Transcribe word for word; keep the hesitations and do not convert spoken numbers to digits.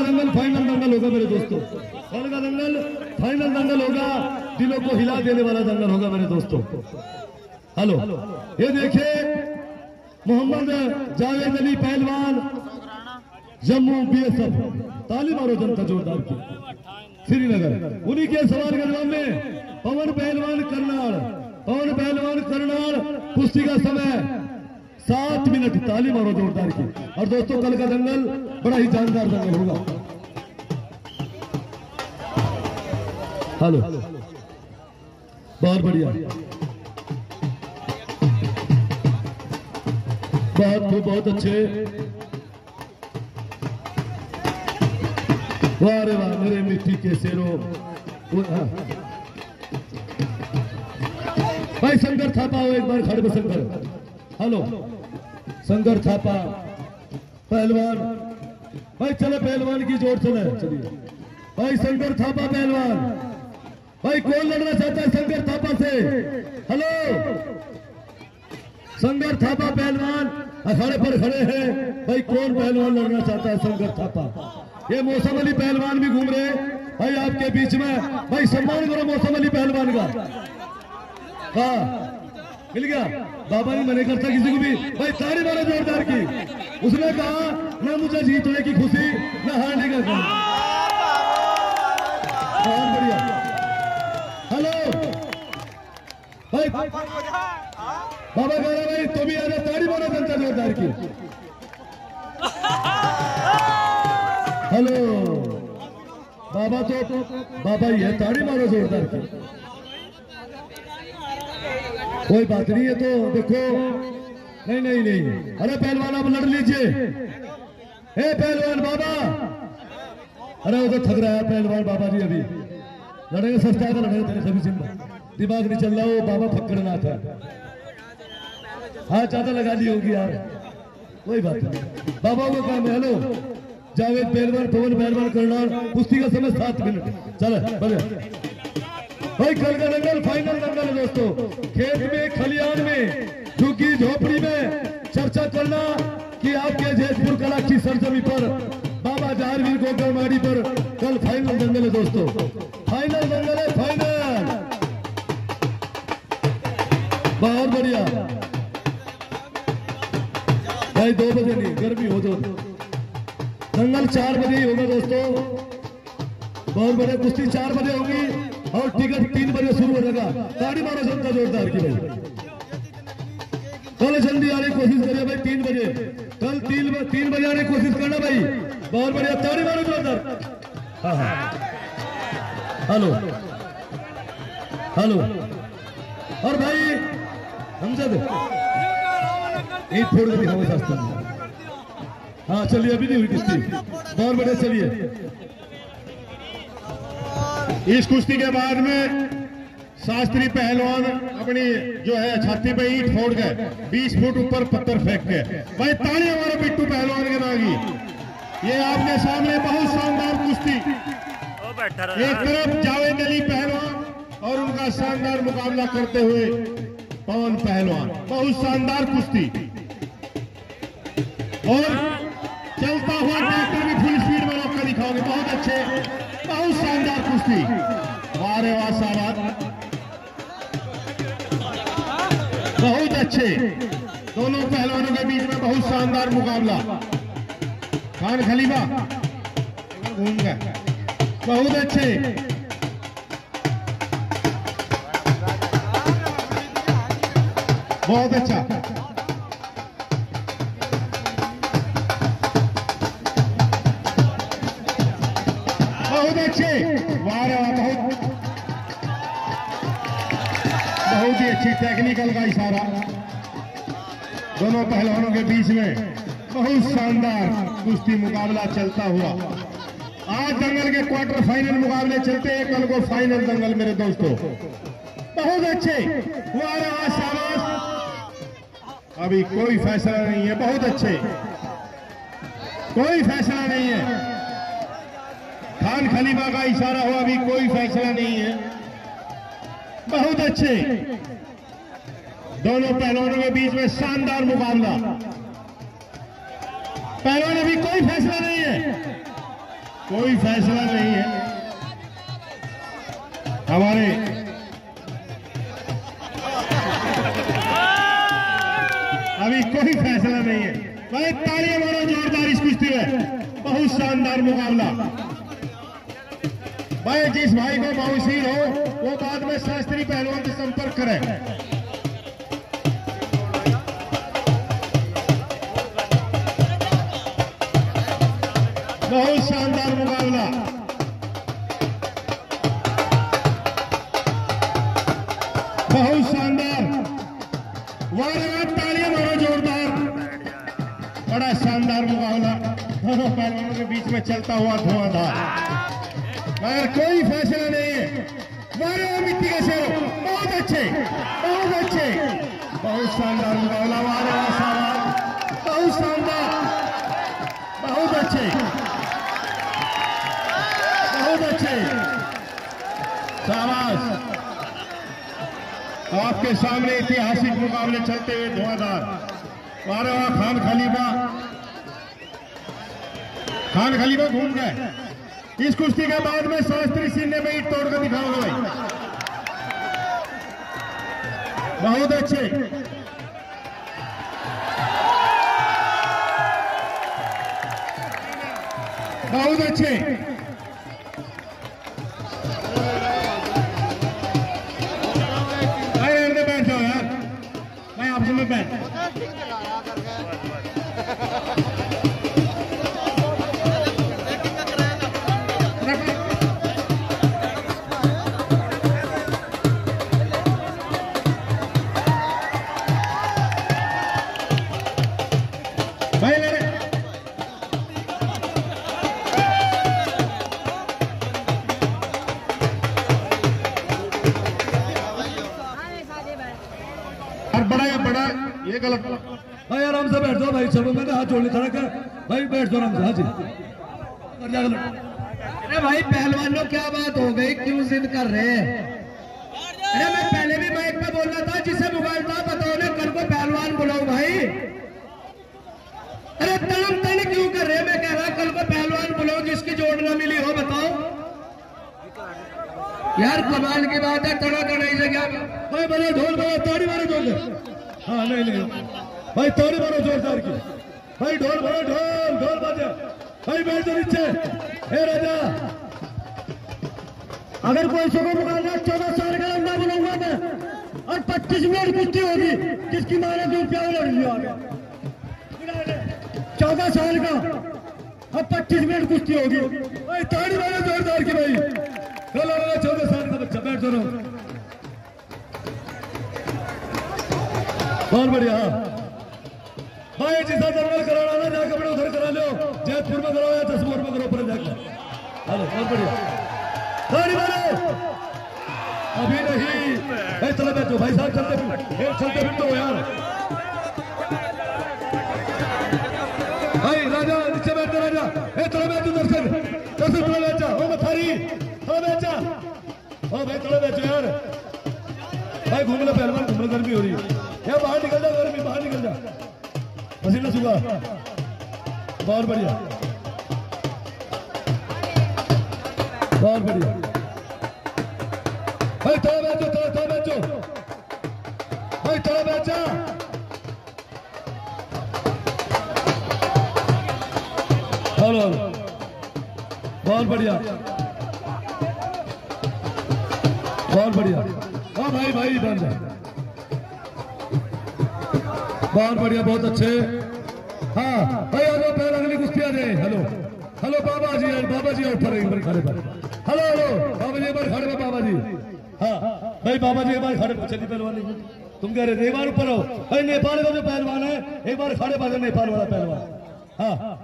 का दंगल फाइनल दंगल होगा मेरे दोस्तों, हॉल का दंगल फाइनल दंगल होगा, दिलों को हिला देने वाला दंगल होगा मेरे दोस्तों। हेलो, ये देखिए मोहम्मद जावेद अली पहलवान, जम्मू बीएसएफ ताली मारो जनता जोरदार की श्रीनगर, उन्हीं के सवार करवा में पवन पहलवान करनाल, पवन पहलवान करनाल, कुश्ती का समय सात मिनट, ताली मारो जोरदार की। और दोस्तों कल का दंगल बड़ा ही जानदार दंगल होगा। हेलो, बहुत बढ़िया, बहुत बहुत अच्छे, वाह रे वाह मेरे मिट्टी के शेरों। भाई शंकर थापा हो एक बार खड़े में, शंकर, हेलो शंकर थापा पहलवान, भाई चलो पहलवान की जोर सुने, चलिए भाई शंकर थापा पहलवान, भाई कौन लड़ना चाहता है शंकर थापा से? हेलो शंकर थापा पहलवान अखाड़े पर खड़े हैं, भाई कौन पहलवान लड़ना चाहता है शंकर थापा? ये मौसम अली पहलवान भी घूम रहे हैं भाई आपके बीच में, भाई सम्मान करो मौसम अली पहलवान का। हाँ मिल गया, बाबा ने मना करता किसी को भी, भाई ताली मारो जोरदार की। उसने कहा ना मुझे जीतने की खुशी ना हारने का गम, बहुत बढ़िया। हेलो भाई बाबा कह रहे भाई तुम भी आ जाओ, ताली मारो जनता जोरदार की। हेलो बाबा तो बाबा ही है, ताली मारो जोरदार की, कोई बात नहीं है। तो देखो नहीं नहीं नहीं, अरे पहलवान आप लड़ लीजिए, ए पहलवान बाबा, अरे वो तो थक रहा है पहलवान बाबा जी, अभी लड़ेगा सस्ता का लड़ेगा, तेरे सभी जिंदा दिमाग नहीं चल रहा, वो बाबा फक्कड़ना था, हाँ ज्यादा लगा ली होगी यार, कोई बात नहीं, बाबा को काम है। हेलो जावेद पहलवान, पवन पहलवान करनाल, कुश्ती का समय सात मिनट। चलो बढ़िया भाई, कल का दंगल फाइनल दंगल है दोस्तों। खेत में, खलियान में, झुग्गी झोपड़ी में चर्चा करना कि आपके जयपुर कला की सरजमी पर बाबा जारवीर गोगरमाड़ी पर कल फाइनल दंगल है दोस्तों, फाइनल दंगल है, फाइनल। बहुत बढ़िया भाई, दो बजे नहीं गर्मी हो, दो दंगल चार बजे ही होगा दोस्तों, बहुत बड़े कुश्ती चार बजे होगी और टिकट तीन बजे शुरू हो जाएगा। ताली मारो जनता जोरदार की। भाई कल जल्दी आने की कोशिश करिए भाई, तीन बजे कल तीन तीन बजे आने की कोशिश करना भाई, बहुत बढ़िया, ताली मारो जोरदार। हाँ हाँ हेलो हेलो, और भाई हमजद एक फोड़ दे हमारे साथ। हाँ चलिए, अभी नहीं हुई किस्ती, बहुत बढ़िया। चलिए इस कुश्ती के बाद में शास्त्री पहलवान अपनी जो है छाती पे ईंट फोड़ गए, बीस फुट ऊपर पत्थर फेंक गए, भाई ताली हमारे बिट्टू पहलवान के नागी। ये आपने सामने बहुत शानदार कुश्ती, एक तरफ जावेद अली पहलवान और उनका शानदार मुकाबला करते हुए पवन पहलवान, बहुत शानदार कुश्ती, और चलता हुआ ट्रैक्टर भी फुल स्पीड में रोक कर दिखाओगे, बहुत अच्छे, बहुत शानदार कुश्ती, वाह रे वाह साहब, बहुत अच्छे, दोनों पहलवानों के बीच में बहुत शानदार मुकाबला। खान खलीफा घूम गए, बहुत अच्छे, बहुत अच्छा, बहुत ही अच्छी टेक्निकल का इशारा, दोनों पहलवानों के बीच में बहुत शानदार कुश्ती मुकाबला चलता हुआ। आज दंगल के क्वार्टर फाइनल मुकाबले चलते हैं, कल को फाइनल दंगल मेरे दोस्तों, बहुत अच्छे, वाह रे वाह शाबाश, अभी कोई फैसला नहीं है, बहुत अच्छे, कोई फैसला नहीं है, खान खलीफा का इशारा हुआ, अभी कोई फैसला नहीं है, बहुत अच्छे, दोनों पहलवानों के बीच में शानदार मुकाबला, पहलवान अभी कोई फैसला नहीं है, कोई फैसला नहीं है। हमारे अभी कोई फैसला नहीं है। भाई तालियां मारो जोरदार इस कुश्ती में, बहुत शानदार मुकाबला। भाई जिस भाई को बाउंसिंग हो वो बाद में शास्त्री पहलवान से संपर्क करें। बहुत शानदार मुकाबला। बहुत शानदार। वाह तालियां मारो जोरदार। बड़ा शानदार मुकाबला दोनों पहलवानों के बीच में चलता हुआ धुआंधार। मगर कोई फैसला नहीं है। मारो मिट्टी के शेर। बहुत अच्छे बहुत अच्छे बहुत शानदार मुकाबला। वाह बहुत शानदार बहुत अच्छे आपके सामने ऐतिहासिक मुकाबले चलते हुए धुआंधार। बारहवा खान खलीफा खान खलीफा घूम गए। इस कुश्ती के बाद में शास्त्री सीने में ईंट तोड़कर दिखाओगे। बहुत अच्छे बहुत अच्छे गलत। भाई आराम से बैठ जाओ भाई, चलो मैंने हाथ जोड़ने खड़ा कर भाई, बैठ जाओ आराम से। हाँ जी अरे भाई पहलवानों क्या बात हो गई, क्यों जिद कर रहे हैं? अरे मैं पहले भी माइक पे बोल रहा था, जिसे मोबाइल था बताओ ना कल को पहलवान बुलाओ भाई। अरे तलम तन क्यों कर रहे हैं? मैं कह रहा कल को पहलवान बुलाओ जिसकी जोड़ ना मिली हो, बताओ यार कमाल की बात है। तड़ा तड़ाई से क्या भाई बना ढोल बना ताड़ी मारे ढोल। हाँ नहीं नहीं भाई ताली मारो जोरदार की। भाई ढोल भरो ढोल ढोल बजा। भाई बैठ जाओ नीचे। हे राजा अगर कोई सुबह मुकाबला चौदह साल का अंडा बुलाऊंगा मैं और पच्चीस मिनट कुश्ती होगी, जिसकी माने दो रुपया लड़ लिया। चौदह साल का और पच्चीस मिनट कुश्ती होगी। भाई ताली मारो जोरदार की। भाई चलो चौदह साल का बच्चा बैठ जाओ। बहुत बढ़िया। भाई जिसा दरबार कराना ना जाकर बड़े उधर करा लो, जयपुर में कराओ या जसपुर में करो पर जाकर। हेलो बहुत बढ़िया गाड़ी मारो। अभी नहीं भाई चलो बैठो भाई साहब, चलते फिर चलते फिर तो यार। भाई राजा नीचे बैठते राजा। ए चलो बैठो दर्शन दर्शन थोड़ा बैठा हो मथारी थोड़ा बैठा हो भाई थोड़ा बैठो यार। भाई घूमना पहलवान घूमना गर्मी हो रही है या बाहर निकल जा, गर्मी बाहर निकल जा, पसीना सूखा। बहुत बढ़िया बहुत बढ़िया। भाई थोड़ा बैठो थोड़ा थोड़ा बैठो। भाई थोड़ा बैठा हेलो बहुत बढ़िया बहुत बढ़िया। हाँ भाई भाई बन जा बहुत बढ़िया बहुत अच्छे। हाँ भाई हेलो पहले अगली कुश्ती आ जाए। हेलो हेलो बाबा जी बाबा जी ऊपर खड़े पर। हेलो हेलो बाबा जी एक खड़े पर बाबा जी। हाँ भाई बाबा जी एक बार खड़े पर चलिए पहलवान तुम कह रहे थे एक बार ऊपर हो। भाई नेपाल का जो पहलवान है एक बार खड़े पर नेपाल वाला पहलवान। हाँ